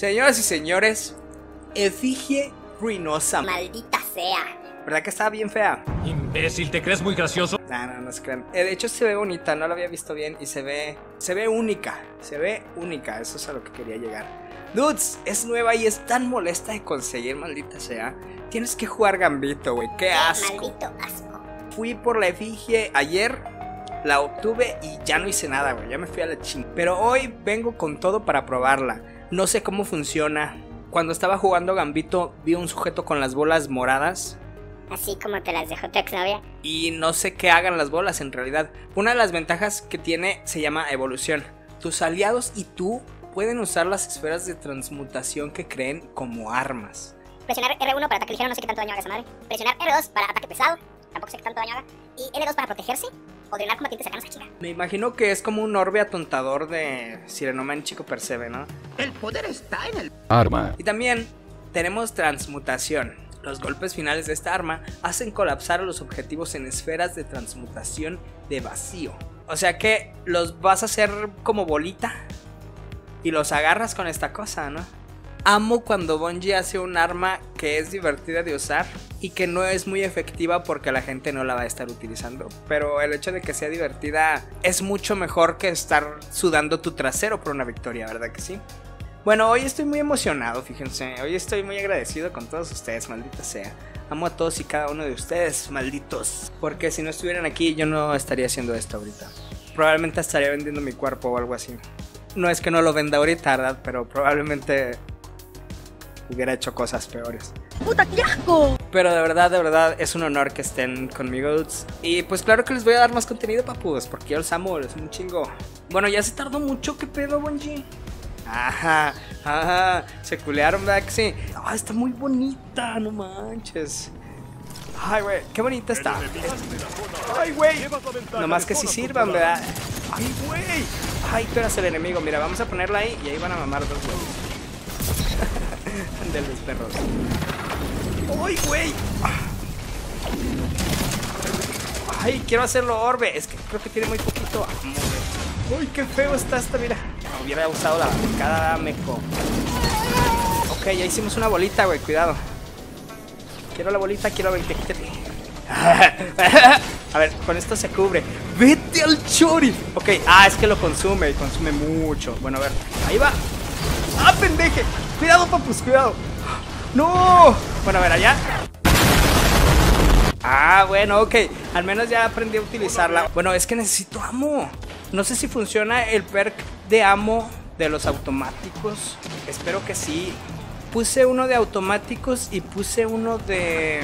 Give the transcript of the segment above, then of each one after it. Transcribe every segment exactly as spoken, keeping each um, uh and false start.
Señoras y señores, Efigie Ruinosa. Maldita sea. ¿Verdad que estaba bien fea? Imbécil, ¿te crees muy gracioso? No, no, no se crean. De hecho se ve bonita, no la había visto bien y se ve... Se ve única, se ve única, eso es a lo que quería llegar. Dudes, es nueva y es tan molesta de conseguir, maldita sea. Tienes que jugar Gambito, güey, qué asco. Maldito asco. Fui por la Efigie ayer... La obtuve y ya no hice nada, güey. Ya me fui a la chingada. Pero hoy vengo con todo para probarla. No sé cómo funciona. Cuando estaba jugando Gambito, vi a un sujeto con las bolas moradas. Así como te las dejó tu exnovia. Y no sé qué hagan las bolas en realidad. Una de las ventajas que tiene se llama evolución. Tus aliados y tú pueden usar las esferas de transmutación que creen como armas. Presionar R uno para ataque ligero, no sé qué tanto daño haga esa madre. Presionar R dos para ataque pesado, tampoco sé qué tanto daño haga. Y L dos para protegerse. O drenar combatientes cercanos a China. Me imagino que es como un orbe atontador de Sirenoman Chico Percebe, ¿no? El poder está en el arma. Y también tenemos transmutación. Los golpes finales de esta arma hacen colapsar a los objetivos en esferas de transmutación de vacío. O sea que los vas a hacer como bolita y los agarras con esta cosa, ¿no? Amo cuando Bungie hace un arma que es divertida de usar y que no es muy efectiva porque la gente no la va a estar utilizando. Pero el hecho de que sea divertida es mucho mejor que estar sudando tu trasero por una victoria, ¿verdad que sí? Bueno, hoy estoy muy emocionado, fíjense. Hoy estoy muy agradecido con todos ustedes, maldita sea. Amo a todos y cada uno de ustedes, malditos. Porque si no estuvieran aquí yo no estaría haciendo esto ahorita. Probablemente estaría vendiendo mi cuerpo o algo así. No es que no lo venda ahorita, ¿verdad? Pero probablemente... hubiera hecho cosas peores. ¡Puta, qué asco! Pero de verdad, de verdad, es un honor que estén conmigo, dudes. Y pues claro que les voy a dar más contenido, papus, porque yo los amo, los amo un chingo. Bueno, ya se tardó mucho, ¿qué pedo, Bungie? Ajá, ajá, se culearon, ¿verdad que sí? Ah, oh, está muy bonita, no manches. Ay, güey, qué bonita está. Ay, güey, nomás que si sí sirvan, ¿verdad? Ay, güey. Ay, pero es el enemigo, mira, vamos a ponerla ahí y ahí van a mamar dos huevos. De los perros. ¡Ay, güey! ¡Ay, quiero hacerlo orbe! Es que creo que tiene muy poquito. ¡Uy, qué feo está esta! Mira, hubiera usado la bancada meco. Ok, ya hicimos una bolita, güey, cuidado. Quiero la bolita, quiero la bolita, quítate. A ver, con esto se cubre. ¡Vete al chori! Ok, ah, es que lo consume, consume mucho. Bueno, a ver, ahí va. ¡Ah, pendeje! Cuidado, papus, cuidado. ¡No! Bueno, a ver, allá. Ah, bueno, ok. Al menos ya aprendí a utilizarla. Bueno, es que necesito amo. No sé si funciona el perk de amo de los automáticos. Espero que sí. Puse uno de automáticos y puse uno de...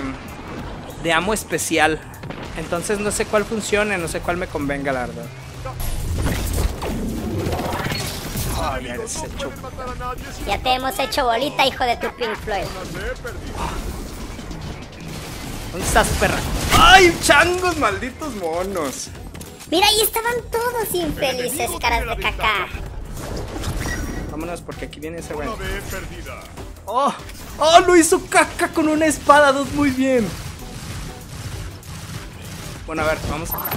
de amo especial. Entonces no sé cuál funcione, no sé cuál me convenga, la verdad. Oh, ya, hecho... ya te hemos hecho bolita, hijo de tu Pink Floyd. ¿Dónde estás, perra? ¡Ay, changos, malditos monos! Mira, ahí estaban todos infelices, caras de caca. Vámonos, porque aquí viene ese güey. ¡Oh! ¡Oh, lo hizo caca con una espada! ¡Dos, muy bien! Bueno, a ver, vamos acá.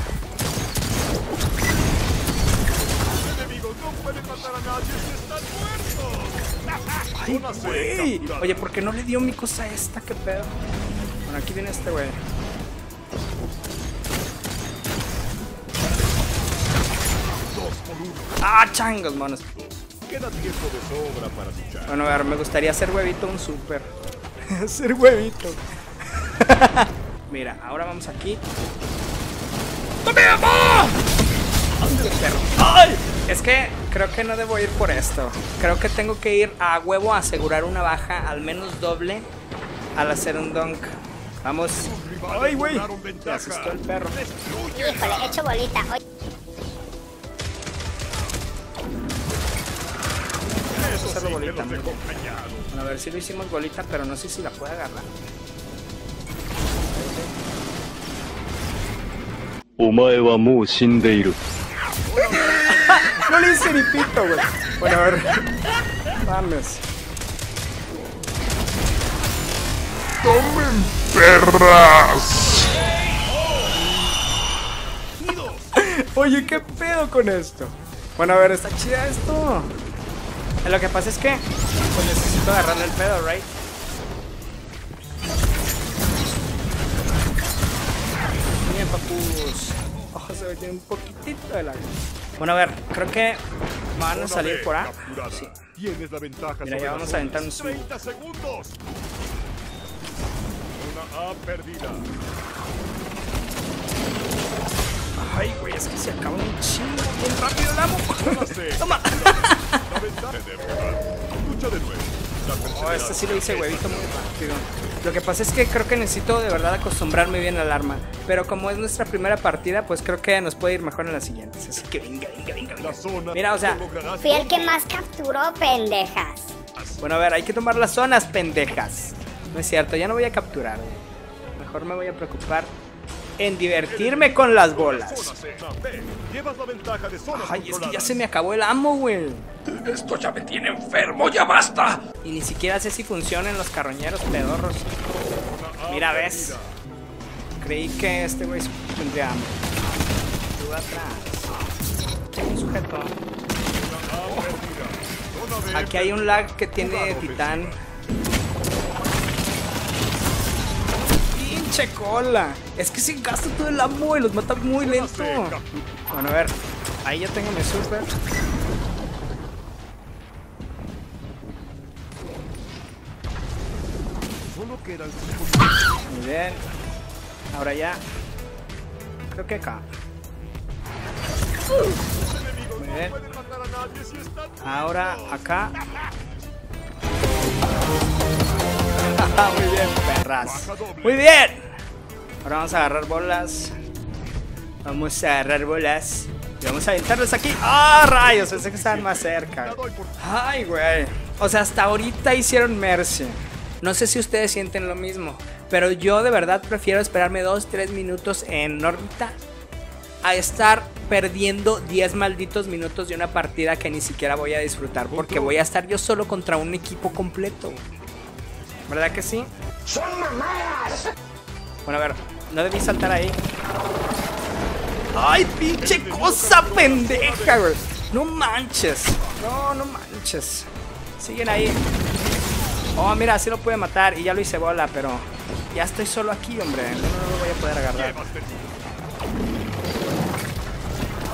Ay, güey. Oye, ¿por qué no le dio mi cosa a esta? ¿Qué pedo? Bueno, aquí viene este güey. Ah, changos, manos. Bueno, a ver, me gustaría hacer huevito un super. Hacer huevito. Mira, ahora vamos aquí. ¡Tome, mamá! ¡Ay! Es que creo que no debo ir por esto. Creo que tengo que ir a huevo a asegurar una baja, al menos doble, al hacer un dunk. Vamos. ¡Ay, güey! Me asustó el perro. Híjole, he hecho bolita. Vamos a hacerlo bolita. Bueno, a ver si lo hicimos bolita, pero no sé si la puedo agarrar. Omae wa mou shindeiru. No le hice ni pito, güey. Bueno, a ver. Mames. ¡Tomen, perras! Oye, ¿qué pedo con esto? Bueno, a ver, está chida esto. Lo que pasa es que pues necesito agarrarle el pedo, right? Bien, papus. Ojo, se ve tiene un poquitito de lag. Bueno, a ver, creo que van a salir por A. Sí. Mira, ya vamos a aventar un zoom. Una A perdida. Ay, güey, es que se acaba un chingo. Bien rápido el amo. Toma. Oh, este sí lo hice huevito muy rápido. Lo que pasa es que creo que necesito de verdad acostumbrarme bien al arma. Pero como es nuestra primera partida, pues creo que nos puede ir mejor en las siguientes. Así que venga, venga, venga, venga. Mira, o sea, fui el que más capturó, pendejas. Bueno, a ver, hay que tomar las zonas, pendejas. No es cierto, ya no voy a capturar. Mejor me voy a preocupar en divertirme con las bolas. Ay, es que ya se me acabó el amo, güey. Esto ya me tiene enfermo, ya basta. Y ni siquiera sé si funcionan los carroñeros pedorros. Mira, ves. Creí que este güey tendría hambre. Tú atrás. Tengo un sujeto. Oh. Aquí hay un lag que tiene Titán. Pinche cola. Es que si gasta todo el amo y los mata muy lento. Bueno, a ver. Ahí ya tengo mi super. Muy bien. Ahora ya. Creo que acá. Muy bien. Ahora acá. Muy bien, perras. Muy bien. Ahora vamos a agarrar bolas. Vamos a agarrar bolas. Y vamos a aventarles aquí. ¡Ah, rayos! Pensé que estaban más cerca. Ay, güey. O sea, hasta ahorita hicieron mercy. No sé si ustedes sienten lo mismo, pero yo de verdad prefiero esperarme dos, tres minutos en órbita a estar perdiendo diez malditos minutos de una partida que ni siquiera voy a disfrutar, porque voy a estar yo solo contra un equipo completo. ¿Verdad que sí? ¡Son mamadas! Bueno, a ver, no debí saltar ahí. ¡Ay, pinche cosa pendeja, güey! ¡No manches! No, no manches. Siguen ahí. Oh, mira, así lo pude matar y ya lo hice bola, pero ya estoy solo aquí, hombre. No, no lo voy a poder agarrar.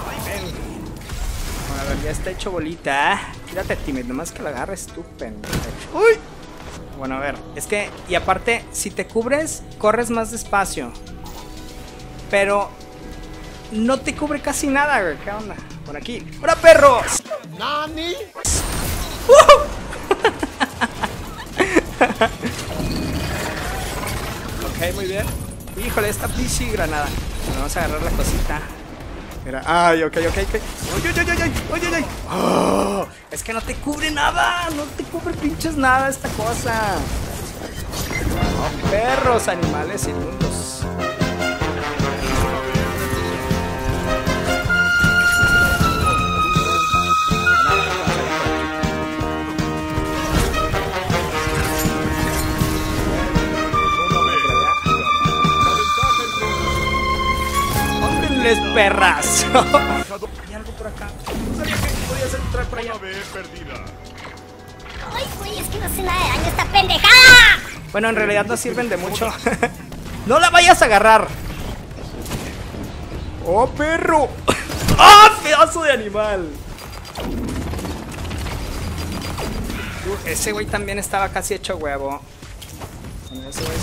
Ay, ven. Bueno, a ver, ya está hecho bolita. Tírate, tímido, nomás que lo agarres tú, pendejo. ¡Uy! Bueno, a ver, es que, y aparte, si te cubres, corres más despacio. Pero no te cubre casi nada, güey. ¿Qué onda? Por aquí. ¡Hola, perros! ¡Nani! ¡Uh! Ok, muy bien. Híjole, esta pinche granada. Bueno, vamos a agarrar la cosita. Mira, ay, ok, ok, ok. Oye, oye, oye, oye, oye. Oh, es que no te cubre nada. No te cubre pinches nada esta cosa. Oh, perros, animales inmundos. Perras. Hay algo por acá. No sabía que podías entrar por allá. Ay, güey, es que no hace nada de daño esta pendejada. Bueno, en realidad no sirven de mucho. No la vayas a agarrar. Oh, perro. Ah, ¡oh, pedazo de animal! Uh, ese güey también estaba casi hecho huevo. Bueno, ese güey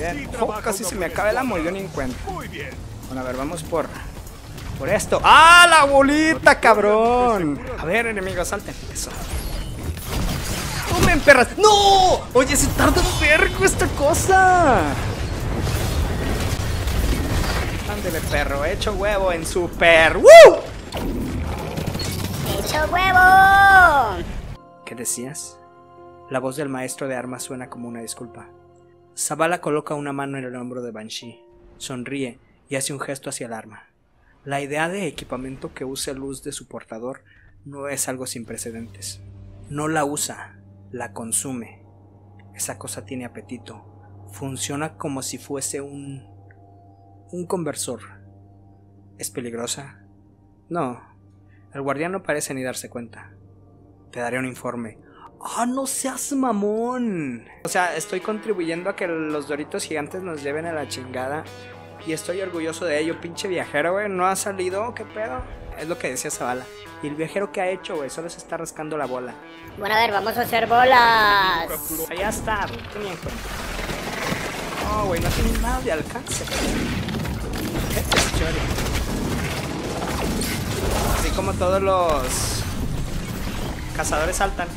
se bien. Oh, casi se me acaba el amo y yo ni encuentro. Muy bien. Bueno, a ver, vamos por por esto. ¡Ah, la bolita, cabrón! A ver, enemigos, salten. Eso. ¡Tomen, perras! ¡No! Oye, se tarda un vergo esta cosa. Ándele, perro. Hecho huevo en super. ¡Woo! ¡Hecho huevo! ¿Qué decías? La voz del maestro de armas suena como una disculpa. Zavala coloca una mano en el hombro de Banshee. Sonríe y hace un gesto hacia el arma. La idea de equipamiento que use luz de su portador no es algo sin precedentes. No la usa, la consume. Esa cosa tiene apetito. Funciona como si fuese un... un conversor. ¿Es peligrosa? No. El guardián no parece ni darse cuenta. Te daré un informe. ¡Ah, no seas mamón! O sea, estoy contribuyendo a que los Doritos gigantes nos lleven a la chingada. Y estoy orgulloso de ello, pinche viajero, güey. No ha salido, ¿qué pedo? Es lo que decía Zavala. Y el viajero que ha hecho, güey, solo se está rascando la bola. Bueno, a ver, vamos a hacer bolas. Allá está, ten en cuenta. No, güey, no tiene nada de alcance. Qué chori. Así como todos los cazadores saltan.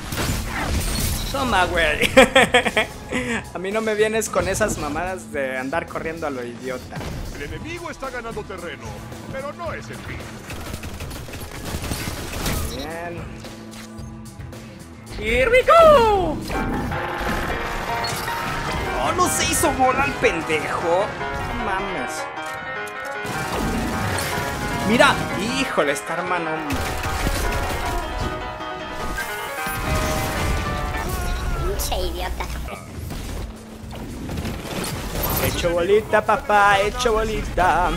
Toma, güey. A mí no me vienes con esas mamadas de andar corriendo a lo idiota. El enemigo está ganando terreno, pero no es el fin. Bien. ¡Here we go! ¡Oh, no se hizo bola el pendejo! ¡No mames! ¡Mira! ¡Híjole, está hermano! ¡Pinche idiota! ¡Hecho bolita, papá! ¡Hecho bolita! A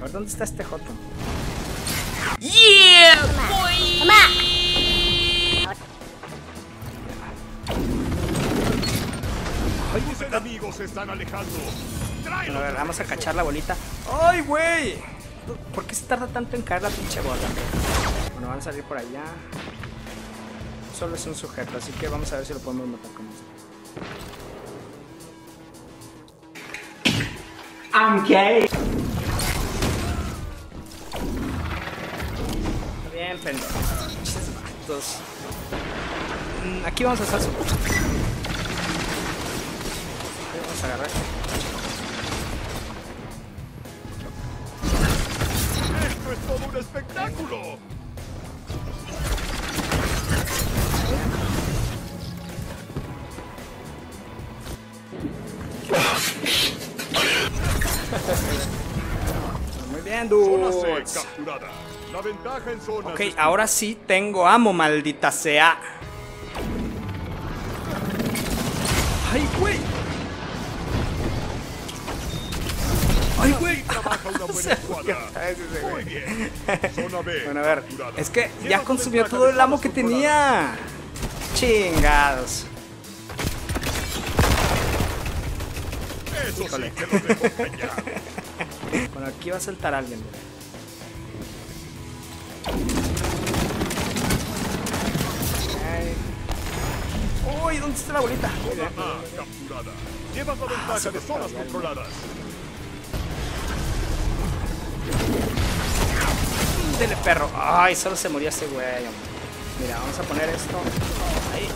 ver, ¿dónde está este Jotun? ¡Yeah! Boy. ¡Mamá! ¡Ay, mis enemigos se están alejando! Bueno, a ver, vamos a cachar la bolita. ¡Ay, güey! ¿Por qué se tarda tanto en caer la pinche bola? Bueno, van a salir por allá. Solo es un sujeto, así que vamos a ver si lo podemos matar con esto. I'm gay. Bien, pendejos. Dos. Aquí vamos a hacer su... Vamos a agarrar. Esto es todo un espectáculo. Muy bien, dudes. Ok, ahora sí tengo amo, maldita sea. Ay, güey. Ay, güey. Bueno, a ver, es que ya consumió todo el amo que tenía. Chingados. Híjole. Bueno, aquí va a saltar alguien, mira. Uy, ¿dónde está la bolita? Llevas la ventaja de zonas controladas. Dele, perro. Ay, solo se murió ese güey. Mira, vamos a poner esto ahí.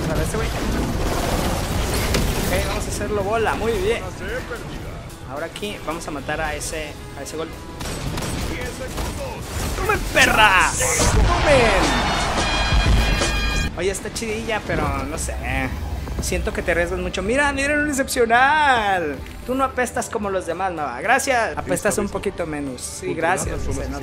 Vamos a ver este güey. Ok, vamos a hacerlo bola, muy bien. Ahora aquí vamos a matar a ese a ese gol. ¡Comen, perra! ¡Comen! Oye, está chidilla, pero no sé. Siento que te arriesgas mucho. Mira, mira un excepcional. Tú no apestas como los demás, no. Gracias. Apestas un poquito menos. Sí, gracias. O sea, no.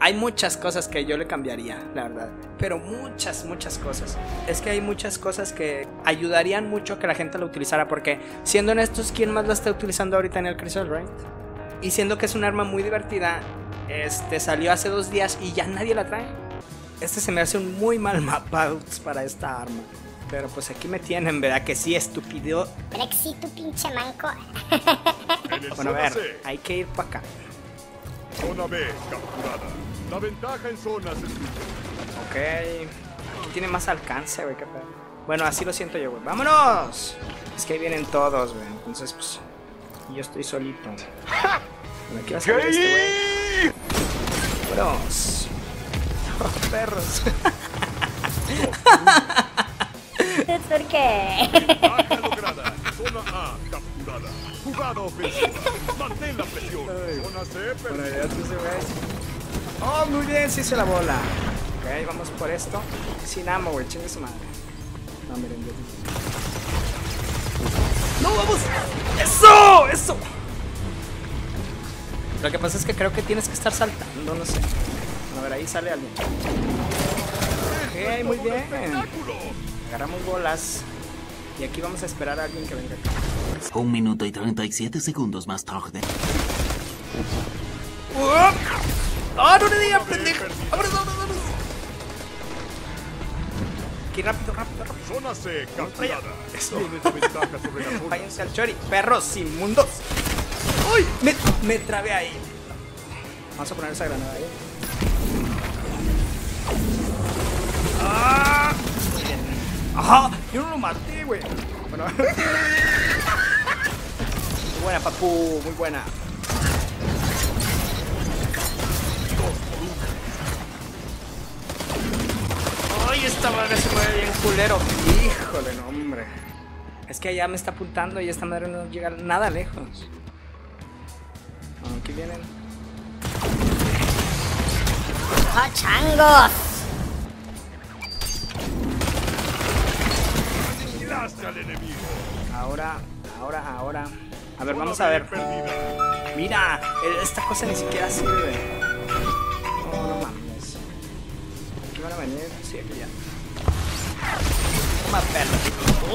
Hay muchas cosas que yo le cambiaría, la verdad. Pero muchas, muchas cosas. Es que hay muchas cosas que ayudarían mucho que la gente lo utilizara. Porque, siendo honestos, ¿quién más lo está utilizando ahorita en el Crisol, right? Y siendo que es un arma muy divertida, este salió hace dos días y ya nadie la trae. Este se me hace un muy mal mapa para esta arma. Pero pues aquí me tienen, ¿verdad? Que sí, estúpido. Brexit, tu pinche manco. Bueno, a ver, hay que ir para acá. Zona B capturada. La ventaja en zonas es... Ok. Aquí tiene más alcance, güey. Bueno, así lo siento yo, güey. ¡Vámonos! Es que ahí vienen todos, güey. Entonces, pues... Yo estoy solito. Bueno, aquí va a salir este, güey. ¡Vámonos! ¡Oh, perros! ¿Por qué? Oh, muy bien, se hizo la bola. Ok, vamos por esto. Sin amo, güey, chingue su madre. No, miren, yo... ¡No, vamos! ¡Eso! ¡Eso! Lo que pasa es que creo que tienes que estar saltando, no sé. A ver, ahí sale alguien. Ok, muy bien. Agarramos bolas. Y aquí vamos a esperar a alguien que venga acá. Un minuto y treinta y siete segundos más tarde. ¡Ah, no le digas, pendejo! ¡Vámonos, vámonos, vámonos! Aquí rápido, rápido, rápido. Zona C capturada. Eso. Váyanse al chori, perros inmundos. ¡Uy! Me, me trabé ahí. Vamos a poner esa granada ahí. ¡Ah! ¡Ajá! Yo no lo maté, güey. Bueno. Muy buena, papu. Muy buena. ¡Ay, esta madre se mueve bien culero! ¡Híjole, no, hombre! Es que allá me está apuntando y esta madre no llega nada lejos. Aquí vienen. ¡Ah, ¡Oh, changos! ¡Aniquilaste al enemigo! Ahora, ahora, ahora. A ver, vamos a ver. ¡Mira! Esta cosa ni siquiera sirve. No, no mames. Aquí van a venir. Sí, aquí ya. Toma, perro.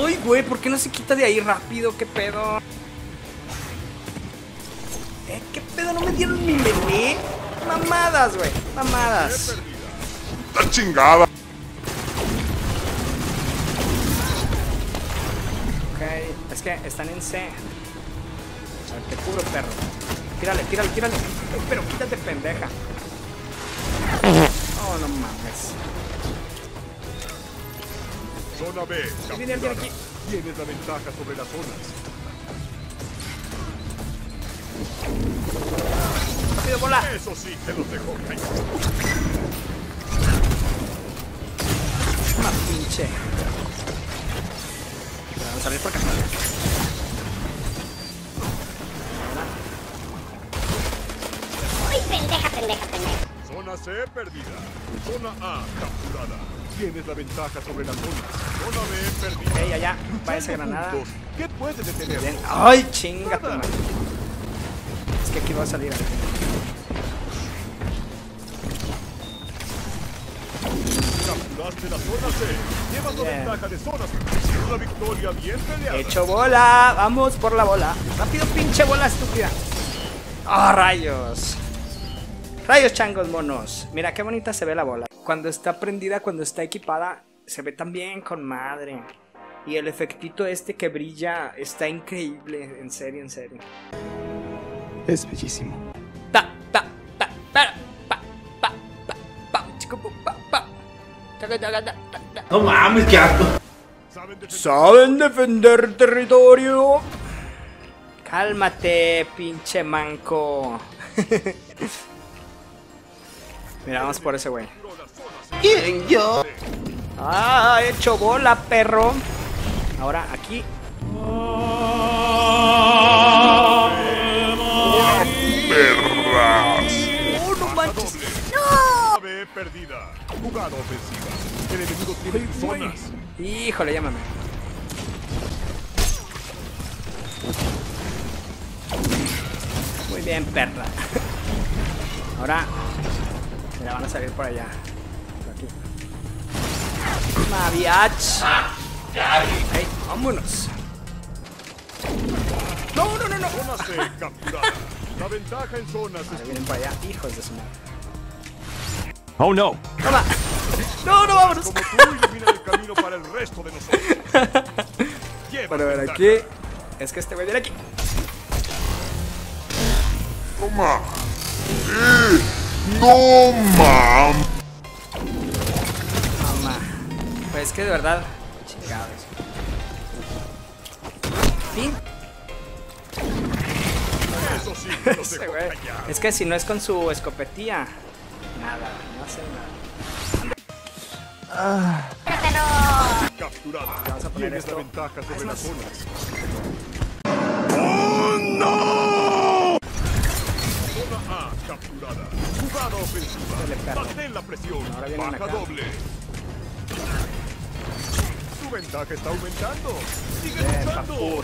¡Uy, güey! ¿Por qué no se quita de ahí rápido? ¿Qué pedo? ¿Eh? ¿Qué pedo? ¿No me dieron mi melee? Mamadas, güey. Mamadas. ¡Está chingada! Ok. Es que están en C. A ver, te cubro, perro. Tírale, tírale, tírale. Ay, pero quítate, pendeja. Oh, no mames. Zona B. Viene alguien aquí. Tienes la ventaja sobre las zonas. Rápido, bola. Eso sí, te los dejo. Una pinche. Vamos a salir por acá. Ay, pendeja, pendeja, pendeja. Zona C perdida. Zona A capturada. Tienes la ventaja sobre las zonas. Zona B perdida. Ey, allá. Va esa granada. ¿Qué puedes detener? Bien. Ay, chinga tu madre. Es que aquí va a salir. Capturaste la zona C. Llevas la ventaja de zona C. Una victoria bien peleada. Hecho bola. Vamos por la bola. Rápido, pinche bola estúpida. ¡Ah, oh, rayos! Rayos, changos, monos. Mira qué bonita se ve la bola. Cuando está prendida, cuando está equipada, se ve también con madre. Y el efectito este que brilla está increíble. En serio, en serio. Es bellísimo. Pa, pa, pa, pa, pa, pa, pa, pa, chico, pa, pa. No mames, qué asco. Saben defender territorio. Cálmate, pinche manco. Mira, vamos por ese güey. ¿Quién yo? Ah, he hecho bola, perro. Ahora aquí. ¡Oh, no manches! ¡No! Perdida. Jugada ofensiva. El enemigo tiene zonas. Híjole, llámame. Muy bien, perra. Ahora me la van a salir por allá. Por aquí. Maviach. Hey, vámonos. No, no, no, no. Zonas de capturada. La ventaja en zonas. Ahora vienen para allá, hijos de su madre. Oh no. Toma. No, no, vámonos. Como tú elimina el camino para el resto de nosotros. Para ver aquí. Es que este güey viene aquí. Toma. Eh, no mam. Toma. Pues es que de verdad. Chingados. Fin. Sí, ese güey. Es que si no es con su escopetilla, nada, no hace nada. Ah. Capturada. Vamos a poner esto. Ventaja sobre es las zonas. ¡Oh, no! Zona A capturada. Jugada ofensiva. Mantén la presión. Baja doble. Tu ventaja está aumentando. Sigue luchando. Uno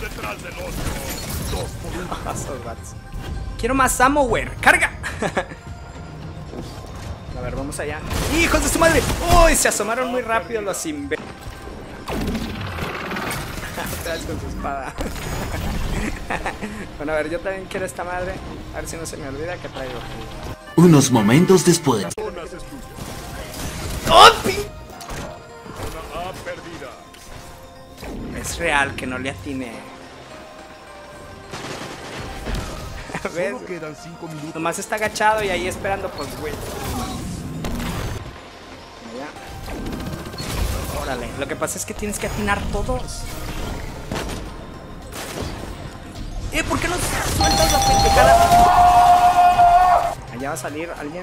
detrás del otro. Quiero más ammo, güey. ¡Carga! A ver, vamos allá. ¡Hijos de su madre! ¡Uy! Se asomaron muy rápido los imbe... Atrás con su espada. Bueno, a ver, yo también quiero esta madre. A ver si no se me olvida que traigo. Unos momentos después. ¡Oh! real que no le atine. A ver. Solo quedan cinco minutos. Nomás está agachado y ahí esperando, pues, güey. Órale. Lo que pasa es que tienes que atinar todos. Eh, ¿por qué no sueltas la pendejada? Allá va a salir alguien.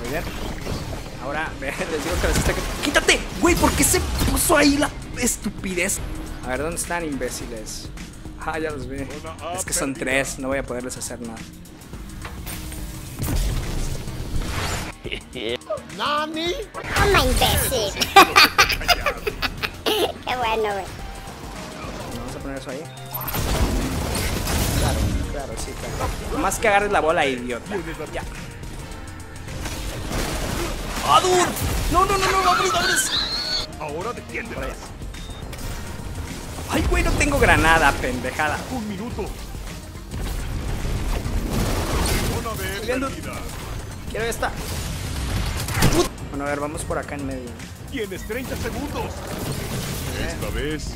Muy bien. Ahora, les digo que les está... ¡Quítate! Güey, ¿por qué se puso ahí la estupidez? A ver, ¿dónde están, imbéciles? Ah, ya los vi. Es que son tres, no voy a poderles hacer nada. ¡Nani! ¡Toma, imbécil! ¡Qué bueno, güey! Vamos a poner eso ahí. Claro, claro, sí, claro. Más que agarres la bola, idiota. Ya. ¡Ah, dude! ¡No, no, no, no! ¡Abres, abres! Ahora defiende. ¡Ay, güey! No tengo granada, pendejada. Un minuto. Una vez perdida. Quiero esta. Bueno, a ver, vamos por acá en medio. Tienes treinta segundos. Esta vez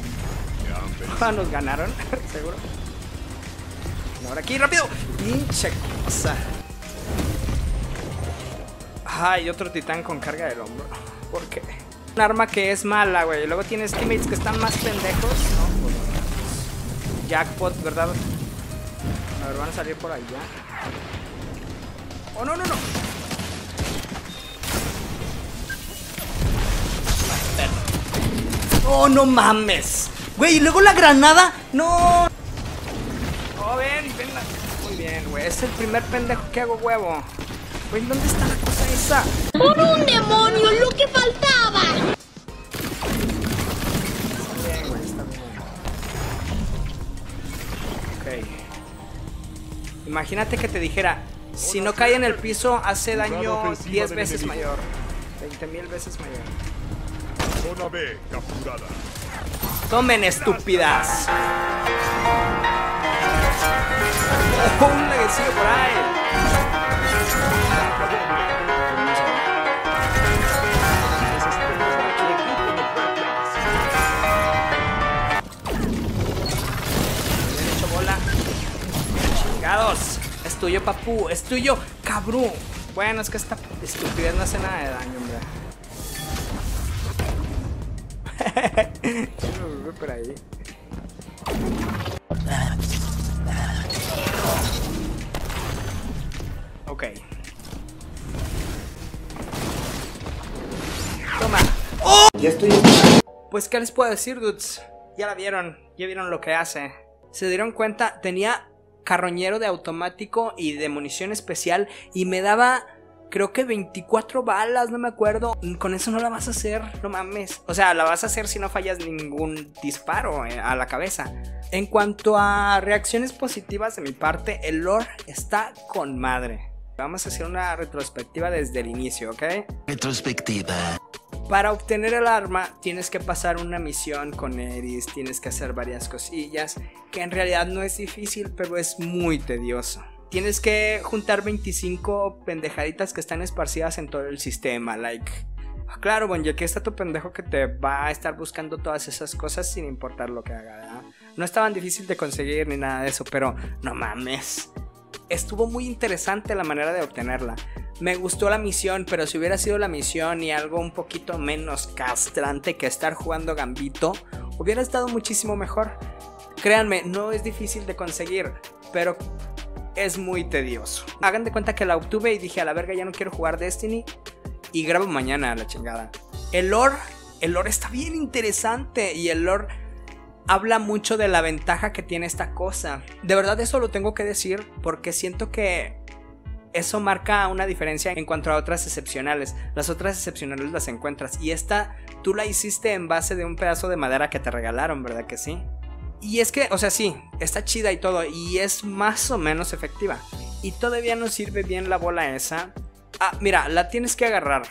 ya nos ganaron, seguro. Ahora aquí, rápido. Pinche cosa. Ay, ah, otro titán con carga del hombro. ¿Por qué? Un arma que es mala, güey. Luego tienes teammates que están más pendejos. No, por... Jackpot, ¿verdad? A ver, van a salir por allá. Oh, no, no, no. ¡Oh, no mames! Güey, y luego la granada... ¡No! ¡Oh, ven! ven la... Muy bien, güey. Es el primer pendejo que hago huevo. Güey, ¿dónde está la cosa esa? ¡Por un demonio! ¡Lo que faltaba! Está bien, güey. Está bien. Ok. Imagínate que te dijera... Si no cae en el piso, hace daño diez veces mayor. veinte mil veces mayor. Zona B capturada. Tomen, estúpidas. Oh, un leguecillo por ahí. Bien hecho, bola. Chingados. Es tuyo, papu. Es tuyo, cabrón. Bueno, es que esta estupidez no hace nada de daño, hombre. Voy por ahí. Ok. Toma. ¡Oh! Ya estoy. Pues qué les puedo decir, dudes. Ya la vieron. Ya vieron lo que hace. Se dieron cuenta. Tenía carroñero de automático y de munición especial. Y me daba... Creo que veinticuatro balas, no me acuerdo. Con eso no la vas a hacer, no mames. O sea, la vas a hacer si no fallas ningún disparo a la cabeza. En cuanto a reacciones positivas de mi parte, el lore está con madre. Vamos a hacer una retrospectiva desde el inicio, ¿ok? Retrospectiva. Para obtener el arma tienes que pasar una misión con Eris, tienes que hacer varias cosillas, que en realidad no es difícil, pero es muy tedioso. Tienes que juntar veinticinco pendejaditas que están esparcidas en todo el sistema, like... Claro, bueno, y aquí está tu pendejo que te va a estar buscando todas esas cosas sin importar lo que haga, ¿verdad? No es tan difícil de conseguir ni nada de eso, pero no mames. Estuvo muy interesante la manera de obtenerla. Me gustó la misión, pero si hubiera sido la misión y algo un poquito menos castrante que estar jugando Gambito, hubiera estado muchísimo mejor. Créanme, no es difícil de conseguir, pero... es muy tedioso. Hagan de cuenta que la obtuve y dije a la verga, ya no quiero jugar Destiny y grabo mañana, la chingada. El lore, el lore está bien interesante y el lore habla mucho de la ventaja que tiene esta cosa. De verdad eso lo tengo que decir porque siento que eso marca una diferencia en cuanto a otras excepcionales. Las otras excepcionales las encuentras y esta tú la hiciste en base de un pedazo de madera que te regalaron, ¿verdad que sí? Y es que, o sea, sí, está chida y todo, y es más o menos efectiva. Y todavía no sirve bien la bola esa. Ah, mira, la tienes que agarrar.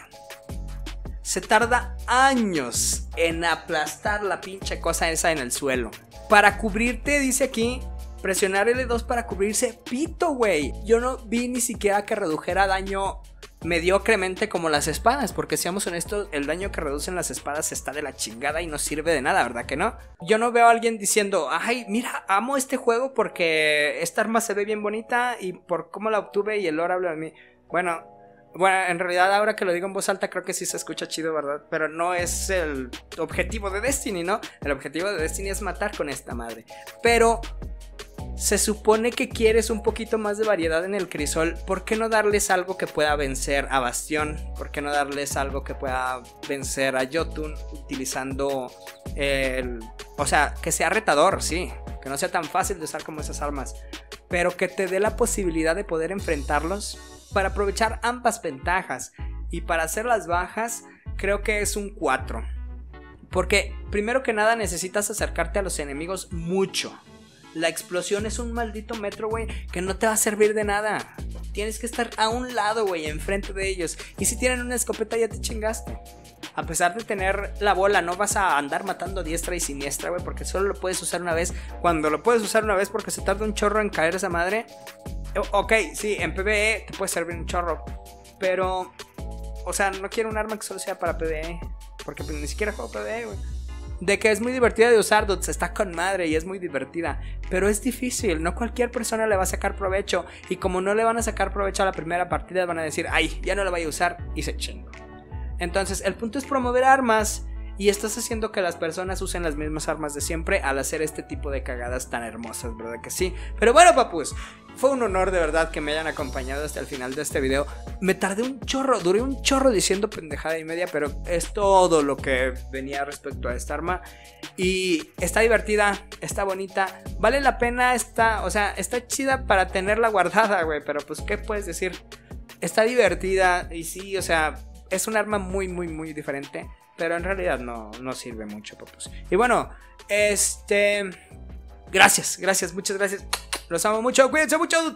Se tarda años en aplastar la pinche cosa esa en el suelo. Para cubrirte, dice aquí, presionar L dos para cubrirse. Pito, güey. Yo no vi ni siquiera que redujera daño mediocremente como las espadas, porque seamos honestos, el daño que reducen las espadas está de la chingada y no sirve de nada, ¿verdad que no? Yo no veo a alguien diciendo, ay, mira, amo este juego porque esta arma se ve bien bonita y por cómo la obtuve y el lore habla de mí. Bueno, bueno, en realidad ahora que lo digo en voz alta creo que sí se escucha chido, ¿verdad? Pero no es el objetivo de Destiny, ¿no? El objetivo de Destiny es matar con esta madre, pero... se supone que quieres un poquito más de variedad en el Crisol. ¿Por qué no darles algo que pueda vencer a Bastión? ¿Por qué no darles algo que pueda vencer a Jotun? Utilizando el... o sea, que sea retador, sí. Que no sea tan fácil de usar como esas armas. Pero que te dé la posibilidad de poder enfrentarlos para aprovechar ambas ventajas. Y para hacer las bajas, creo que es un cuatro. Porque primero que nada necesitas acercarte a los enemigos mucho. La explosión es un maldito metro, güey, que no te va a servir de nada. Tienes que estar a un lado, güey, enfrente de ellos. Y si tienen una escopeta ya te chingaste. A pesar de tener la bola, no vas a andar matando diestra y siniestra, güey, porque solo lo puedes usar una vez. Cuando lo puedes usar una vez porque se tarda un chorro en caer esa madre. Ok, sí, en PvE te puede servir un chorro. Pero, o sea, no quiero un arma que solo sea para PvE. Porque ni siquiera juego PvE, güey. De que es muy divertida de usar, dudes, está con madre y es muy divertida, pero es difícil, no cualquier persona le va a sacar provecho, y como no le van a sacar provecho a la primera partida van a decir, ay, ya no la voy a usar, y se chingo. Entonces el punto es promover armas, y estás haciendo que las personas usen las mismas armas de siempre al hacer este tipo de cagadas tan hermosas, ¿verdad que sí? Pero bueno, papus, fue un honor de verdad que me hayan acompañado hasta el final de este video. Me tardé un chorro, duré un chorro diciendo pendejada y media, pero es todo lo que venía respecto a esta arma. Y está divertida, está bonita, vale la pena, está, o sea, está chida para tenerla guardada, güey, pero pues, ¿qué puedes decir? Está divertida y sí, o sea, es un arma muy, muy, muy diferente. Pero en realidad no, no sirve mucho, papus. Y bueno, este... Gracias, gracias, muchas gracias. Los amo mucho, cuídense mucho.